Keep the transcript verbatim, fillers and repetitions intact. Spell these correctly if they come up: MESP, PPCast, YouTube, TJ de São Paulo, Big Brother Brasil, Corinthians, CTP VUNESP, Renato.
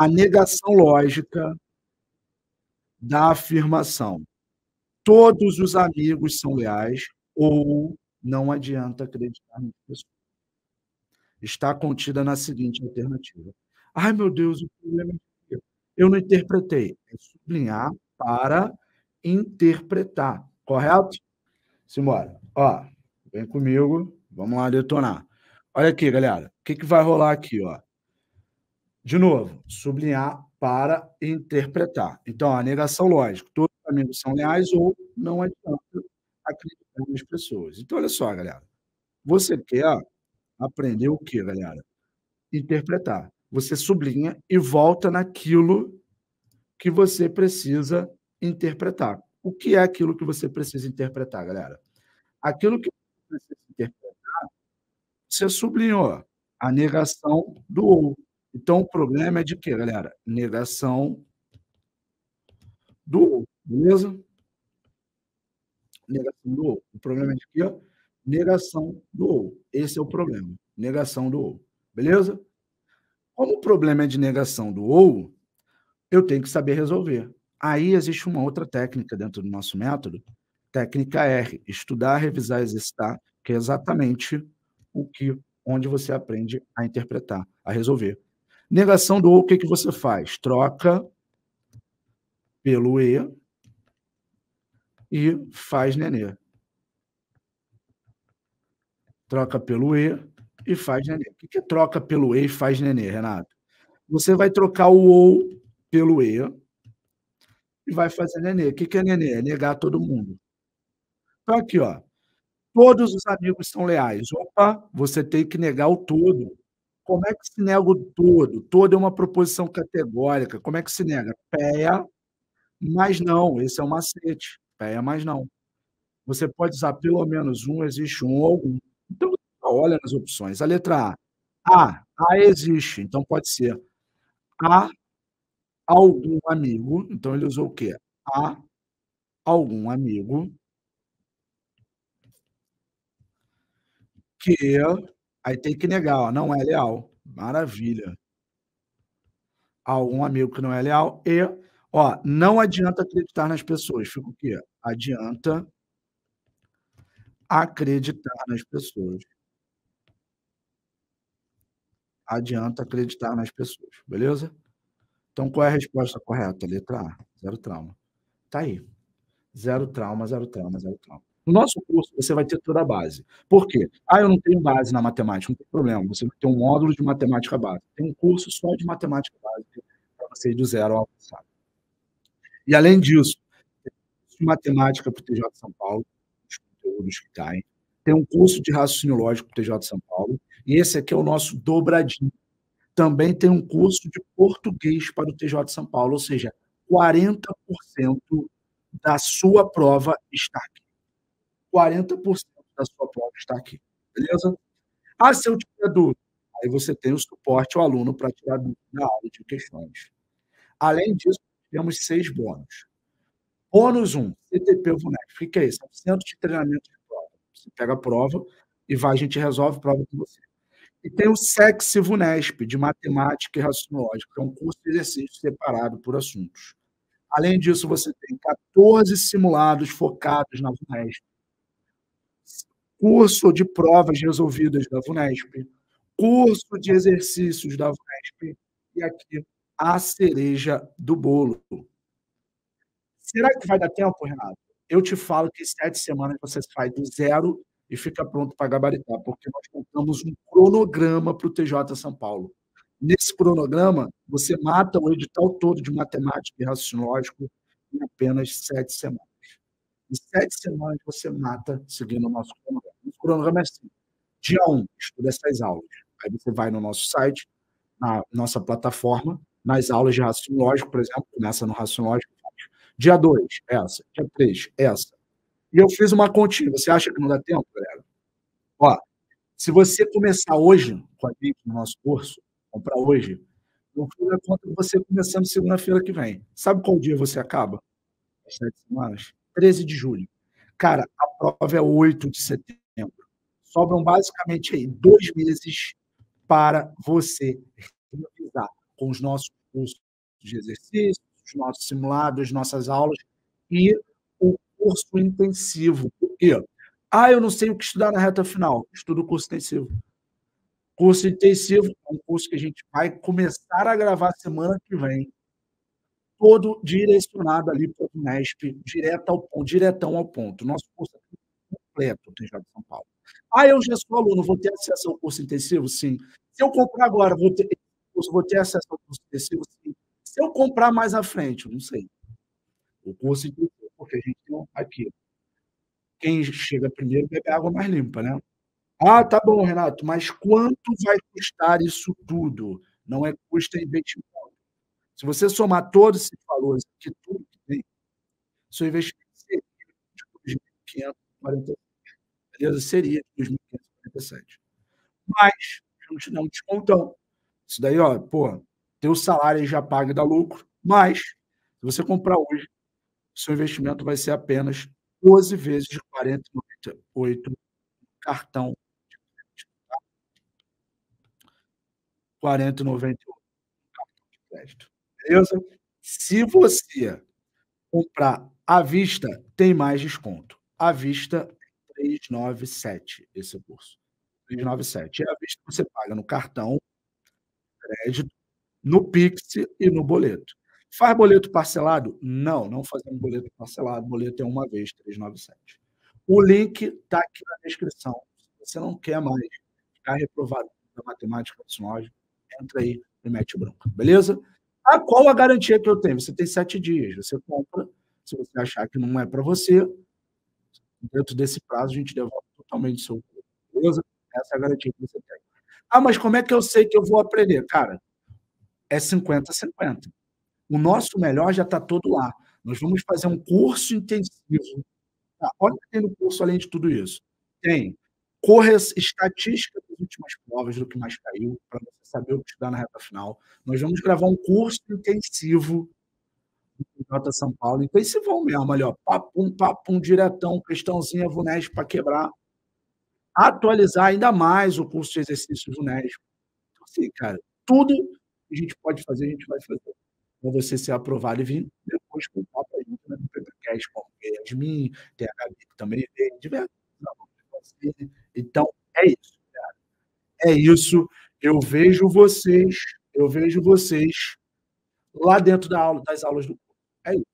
a negação lógica da afirmação. Todos os amigos são leais ou não adianta acreditar na pessoa. Está contida na seguinte alternativa. Ai, meu Deus, o problema é que eu não interpretei. É sublinhar para interpretar, correto? Simbora. Ó, vem comigo, vamos lá detonar. Olha aqui, galera, o que, que vai rolar aqui? Ó? De novo, sublinhar para interpretar. Então, a negação lógica, todos os amigos são leais ou não adianta acreditar nas pessoas. Então, olha só, galera, você quer aprender o que, galera? Interpretar. Você sublinha e volta naquilo que você precisa interpretar. O que é aquilo que você precisa interpretar, galera? Aquilo que você precisa interpretar, você sublinhou a negação do ou. Então, o problema é de quê, galera? Negação do ou, beleza? Negação do ou. O problema é de quê? Negação do ou. Esse é o problema. Negação do ou, beleza? Como o problema é de negação do ou, eu tenho que saber resolver. Aí existe uma outra técnica dentro do nosso método, técnica R, estudar, revisar, exercitar, que é exatamente o que, onde você aprende a interpretar, a resolver. Negação do ou, o que, que você faz? Troca pelo E e faz nenê. Troca pelo E e faz nenê. O que, que é troca pelo E e faz nenê, Renato? Você vai trocar o ou pelo E e vai fazer nenê. O que, que é nenê? É negar todo mundo. Então, aqui, ó. Todos os amigos são leais. Opa, você tem que negar o todo. Como é que se nega o todo? Todo é uma proposição categórica. Como é que se nega? Péia, mas não. Esse é o macete. Péia, mas não. Você pode usar pelo menos um, existe um ou algum. Então, olha nas opções. A letra A. A. A existe. Então, pode ser A. Algum amigo, então ele usou o quê? A algum amigo que aí tem que negar, ó, não é leal. Maravilha. Algum amigo que não é leal e, ó, não adianta acreditar nas pessoas. Fica o quê? Adianta acreditar nas pessoas. Adianta acreditar nas pessoas, beleza? Então, qual é a resposta correta? Letra A, zero trauma. Tá aí. Zero trauma, zero trauma, zero trauma. No nosso curso, você vai ter toda a base. Por quê? Ah, eu não tenho base na matemática. Não tem problema. Você vai ter um módulo de matemática básica. Tem um curso só de matemática básica para você ir do zero ao avançado. E, além disso, tem um curso de matemática para o T J de São Paulo, os conteúdos que caem. Tem um curso de raciocínio lógico para o T J de São Paulo. E esse aqui é o nosso dobradinho. Também tem um curso de português para o T J de São Paulo, ou seja, quarenta por cento da sua prova está aqui. quarenta por cento da sua prova está aqui, beleza? Ah, se eu tiver dúvida, aí você tem o suporte ao aluno para tirar dúvida na aula de questões. Além disso, temos seis bônus. Bônus um, C T P VUNESP. O que é isso? É um centro de treinamento de prova. Você pega a prova e vai, a gente resolve a prova com você. E tem o C T P VUNESP, de Matemática e Raciocínio Lógico, que é um curso de exercícios separado por assuntos. Além disso, você tem quatorze simulados focados na VUNESP, curso de provas resolvidas da VUNESP, curso de exercícios da VUNESP e aqui a cereja do bolo. Será que vai dar tempo, Renato? Eu te falo que em sete semanas você sai do zero e fica pronto para gabaritar, porque nós contamos um cronograma para o T J São Paulo. Nesse cronograma, você mata o edital todo de matemática e raciocínio lógico em apenas sete semanas. Em sete semanas, você mata seguindo o nosso cronograma. O cronograma é assim. Dia um, estuda essas aulas. Aí você vai no nosso site, na nossa plataforma, nas aulas de raciocínio lógico, por exemplo, começa no raciocínio lógico. Dia dois, essa. Dia três, essa. E eu fiz uma continha. Você acha que não dá tempo, galera? Ó, se você começar hoje com a gente no nosso curso, comprar hoje, eu fiz a conta de você começando segunda-feira que vem. Sabe qual dia você acaba? As sete semanas? treze de julho. Cara, a prova é oito de setembro. Sobram basicamente aí dois meses para você revisar com os nossos cursos de exercícios, os nossos simulados, nossas aulas e o curso intensivo. Por quê? Ah, eu não sei o que estudar na reta final. Estudo o curso intensivo. Curso intensivo é um curso que a gente vai começar a gravar semana que vem, todo direcionado ali para o MESP, direto ao ponto, diretão ao ponto. Nosso curso é completo, T J de São Paulo. Ah, eu já sou aluno, vou ter acesso ao curso intensivo? Sim. Se eu comprar agora, vou ter, vou ter acesso ao curso intensivo? Sim. Se eu comprar mais à frente, eu não sei. O curso intensivo, porque a gente tem aqui. Quem chega primeiro bebe água mais limpa, né? Ah, tá bom, Renato, mas quanto vai custar isso tudo? Não é custo, é investimento. Se você somar todos esses valores aqui, tudo que tem, seu investimento seria de dois mil quinhentos e quarenta e sete. Beleza? Seria de dois mil quinhentos e quarenta e sete. Mas, eu não te dou um descontão. Isso daí, ó, pô, teu salário já paga e dá lucro, mas, se você comprar hoje, seu investimento vai ser apenas doze vezes de quarenta e oito cartão de crédito. quarenta e noventa e oito cartão de crédito. Beleza? Se você comprar à vista, tem mais desconto. À vista, trezentos e noventa e sete, esse é o curso. trezentos e noventa e sete. E à vista você paga no cartão, crédito, no Pix e no boleto. Faz boleto parcelado? Não, não fazemos boleto parcelado. Boleto é uma vez, trezentos e noventa e sete. O link está aqui na descrição. Se você não quer mais ficar reprovado da matemática personagem, entra aí e mete bronca, beleza? Ah, qual a garantia que eu tenho? Você tem sete dias, você compra. Se você achar que não é para você, dentro desse prazo a gente devolve totalmente o seu curso, beleza? Essa é a garantia que você tem. Ah, mas como é que eu sei que eu vou aprender? Cara, é cinquenta a cinquenta. O nosso melhor já está todo lá. Nós vamos fazer um curso intensivo. Ah, olha o que tem no curso além de tudo isso. Tem correção estatística das últimas provas, do que mais caiu, para você saber o que estudar na reta final. Nós vamos gravar um curso intensivo do T J de São Paulo. Intensivão mesmo, ali, ó. Papum, papum, diretão, questãozinha VUNESP para quebrar. Atualizar ainda mais o curso de exercícios VUNESP. Então, assim, cara, tudo que a gente pode fazer, a gente vai fazer. Para você ser aprovado e vir depois contar para a gente, né? No PPCast, com a Yasmin, tem a Gabi que também veio, diversos. Então, é isso, cara. É isso. Eu vejo vocês, eu vejo vocês lá dentro da aula, das aulas do curso. É isso.